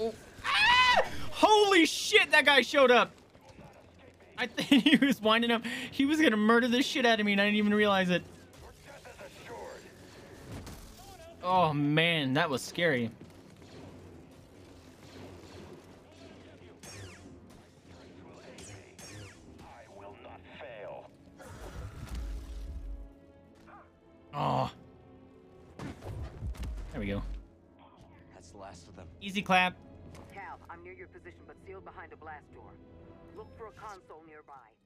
Oh. Ah! Holy shit, that guy showed up. I think he was winding up. He was gonna murder this shit out of me and I didn't even realize it. Oh man, that was scary. Oh. There we go. That's the last of them. Easy clap. Cal, I'm near your position, but sealed behind a blast door. Look for a console nearby.